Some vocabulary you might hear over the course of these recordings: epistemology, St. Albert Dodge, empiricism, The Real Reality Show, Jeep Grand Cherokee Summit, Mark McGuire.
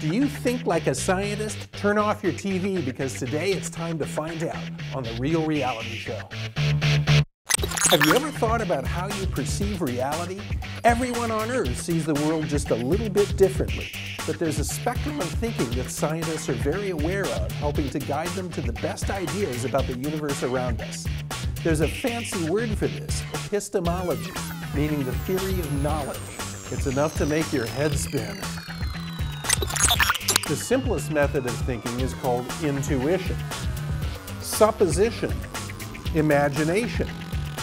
Do you think like a scientist? Turn off your TV because today it's time to find out on The Real Reality Show. Have you ever thought about how you perceive reality? Everyone on Earth sees the world just a little bit differently, but there's a spectrum of thinking that scientists are very aware of, helping to guide them to the best ideas about the universe around us. There's a fancy word for this, epistemology, meaning the theory of knowledge. It's enough to make your head spin. The simplest method of thinking is called intuition, supposition, imagination,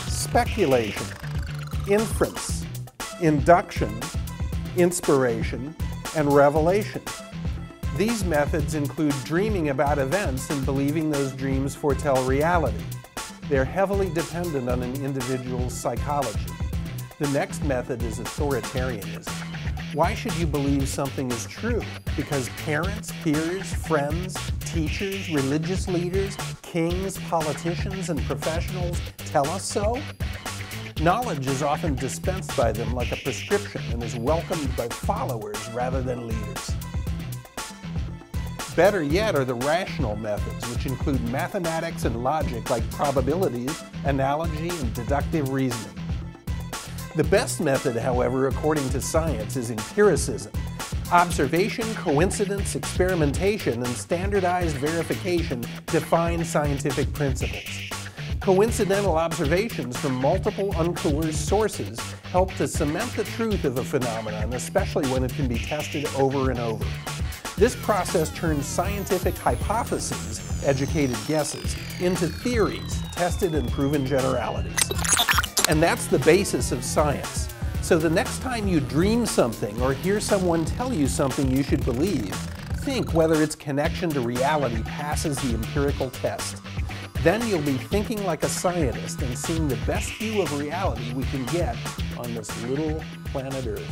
speculation, inference, induction, inspiration, and revelation. These methods include dreaming about events and believing those dreams foretell reality. They're heavily dependent on an individual's psychology. The next method is authoritarianism. Why should you believe something is true? Because parents, peers, friends, teachers, religious leaders, kings, politicians, and professionals tell us so? Knowledge is often dispensed by them like a prescription and is welcomed by followers rather than leaders. Better yet are the rational methods, which include mathematics and logic like probabilities, analogy, and deductive reasoning. The best method, however, according to science, is empiricism. Observation, coincidence, experimentation, and standardized verification define scientific principles. Coincidental observations from multiple uncoerced sources help to cement the truth of a phenomenon, especially when it can be tested over and over. This process turns scientific hypotheses, educated guesses, into theories, tested and proven generalities. And that's the basis of science. So the next time you dream something or hear someone tell you something you should believe, think whether its connection to reality passes the empirical test. Then you'll be thinking like a scientist and seeing the best view of reality we can get on this little planet Earth.